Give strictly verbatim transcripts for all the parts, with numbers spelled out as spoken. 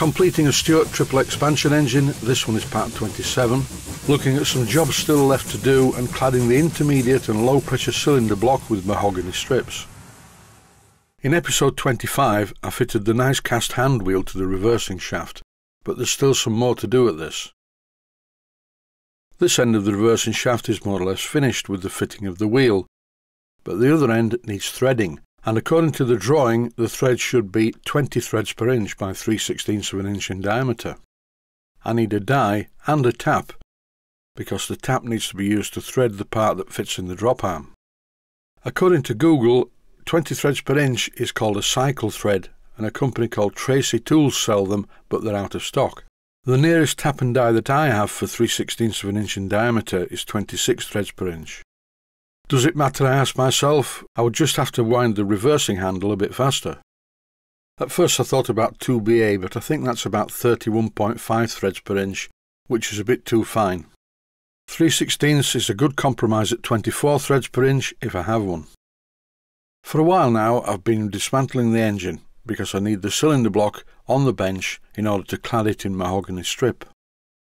Completing a Stuart Triple Expansion engine, this one is part twenty-seven. Looking at some jobs still left to do and cladding the intermediate and low pressure cylinder block with mahogany strips. In episode twenty-five I fitted the nice cast hand wheel to the reversing shaft, but there's still some more to do at this. This end of the reversing shaft is more or less finished with the fitting of the wheel, but the other end needs threading. And according to the drawing, the thread should be twenty threads per inch by three sixteenths of an inch in diameter. I need a die and a tap, because the tap needs to be used to thread the part that fits in the drop arm. According to Google, twenty threads per inch is called a cycle thread, and a company called Tracy Tools sell them, but they're out of stock. The nearest tap and die that I have for three sixteenths of an inch in diameter is twenty-six threads per inch. Does it matter, I asked myself? I would just have to wind the reversing handle a bit faster. At first I thought about two B A, but I think that's about thirty-one point five threads per inch, which is a bit too fine. three sixteenths is a good compromise at twenty-four threads per inch, if I have one. For a while now I've been dismantling the engine, because I need the cylinder block on the bench in order to clad it in mahogany strip.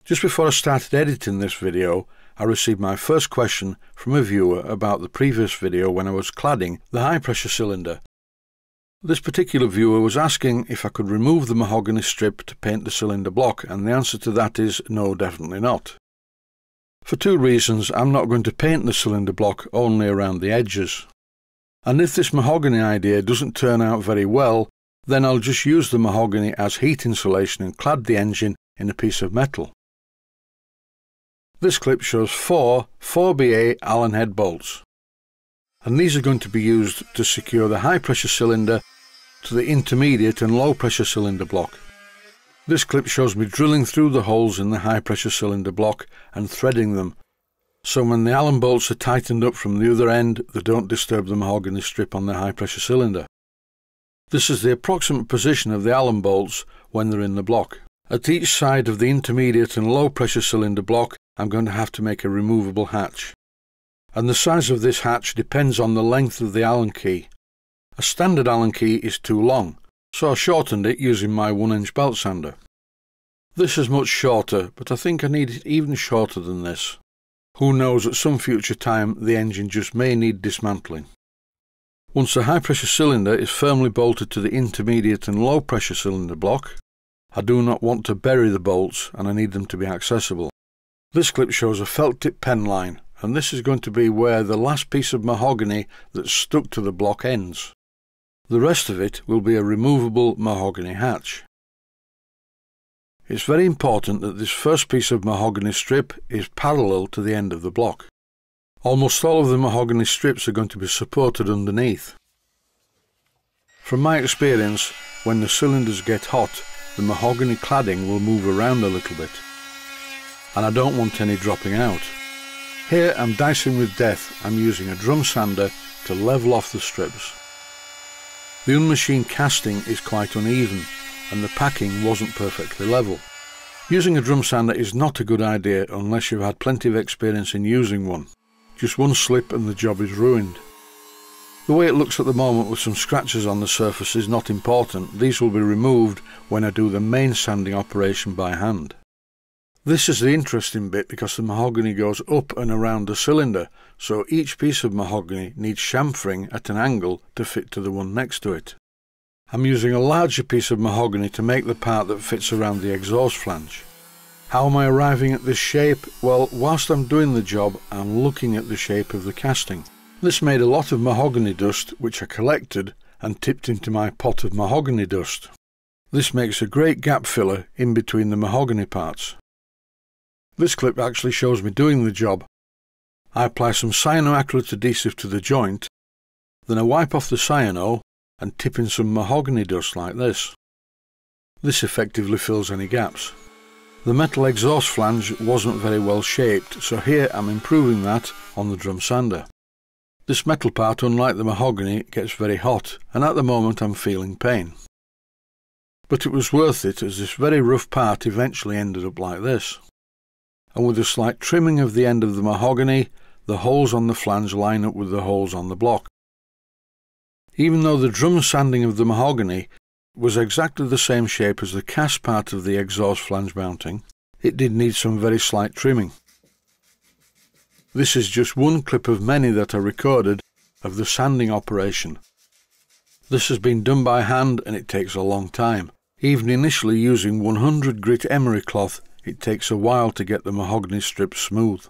Just before I started editing this video, I received my first question from a viewer about the previous video when I was cladding the high pressure cylinder. This particular viewer was asking if I could remove the mahogany strip to paint the cylinder block, and the answer to that is no, definitely not. For two reasons, I'm not going to paint the cylinder block, only around the edges. And if this mahogany idea doesn't turn out very well, then I'll just use the mahogany as heat insulation and clad the engine in a piece of metal. This clip shows four four B A Allen head bolts, and these are going to be used to secure the high pressure cylinder to the intermediate and low pressure cylinder block. This clip shows me drilling through the holes in the high pressure cylinder block and threading them, so when the Allen bolts are tightened up from the other end they don't disturb the mahogany strip on the high pressure cylinder. This is the approximate position of the Allen bolts when they're in the block. At each side of the intermediate and low pressure cylinder block I'm going to have to make a removable hatch, and the size of this hatch depends on the length of the Allen key. A standard Allen key is too long, so I shortened it using my one inch belt sander. This is much shorter, but I think I need it even shorter than this. Who knows, at some future time the engine just may need dismantling. Once the high pressure cylinder is firmly bolted to the intermediate and low pressure cylinder block, I do not want to bury the bolts and I need them to be accessible. This clip shows a felt tip pen line, and this is going to be where the last piece of mahogany that's stuck to the block ends. The rest of it will be a removable mahogany hatch. It's very important that this first piece of mahogany strip is parallel to the end of the block. Almost all of the mahogany strips are going to be supported underneath. From my experience, when the cylinders get hot, the mahogany cladding will move around a little bit, and I don't want any dropping out. Here I'm dicing with death. I'm using a drum sander to level off the strips. The unmachined casting is quite uneven and the packing wasn't perfectly level. Using a drum sander is not a good idea unless you've had plenty of experience in using one. Just one slip and the job is ruined. The way it looks at the moment with some scratches on the surface is not important. These will be removed when I do the main sanding operation by hand. This is the interesting bit because the mahogany goes up and around the cylinder, so each piece of mahogany needs chamfering at an angle to fit to the one next to it. I'm using a larger piece of mahogany to make the part that fits around the exhaust flange. How am I arriving at this shape? Well, whilst I'm doing the job, I'm looking at the shape of the casting. This made a lot of mahogany dust, which I collected and tipped into my pot of mahogany dust. This makes a great gap filler in between the mahogany parts. This clip actually shows me doing the job. I apply some cyanoacrylate adhesive to the joint, then I wipe off the cyano and tip in some mahogany dust like this. This effectively fills any gaps. The metal exhaust flange wasn't very well shaped, so here I'm improving that on the drum sander. This metal part, unlike the mahogany, gets very hot, and at the moment I'm feeling pain. But it was worth it, as this very rough part eventually ended up like this. And with a slight trimming of the end of the mahogany, the holes on the flange line up with the holes on the block. Even though the drum sanding of the mahogany was exactly the same shape as the cast part of the exhaust flange mounting, it did need some very slight trimming. This is just one clip of many that I recorded of the sanding operation. This has been done by hand and it takes a long time. Even initially using one hundred grit emery cloth, it takes a while to get the mahogany strips smooth.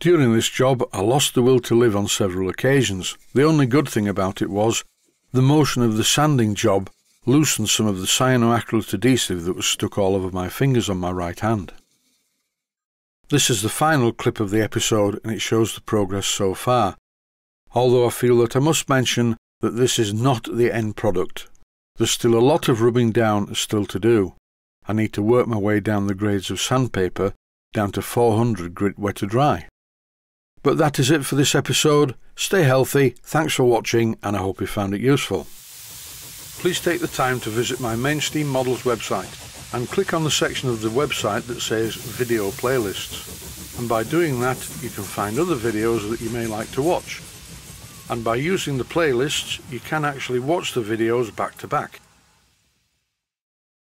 During this job I lost the will to live on several occasions. The only good thing about it was the motion of the sanding job loosened some of the cyanoacrylate adhesive that was stuck all over my fingers on my right hand. This is the final clip of the episode and it shows the progress so far, although I feel that I must mention that this is not the end product. There's still a lot of rubbing down still to do. I need to work my way down the grades of sandpaper down to four hundred grit wet to dry. But that is it for this episode. Stay healthy, thanks for watching, and I hope you found it useful. Please take the time to visit my Mainsteam Models website and click on the section of the website that says Video Playlists. And by doing that, you can find other videos that you may like to watch. And by using the playlists, you can actually watch the videos back to back.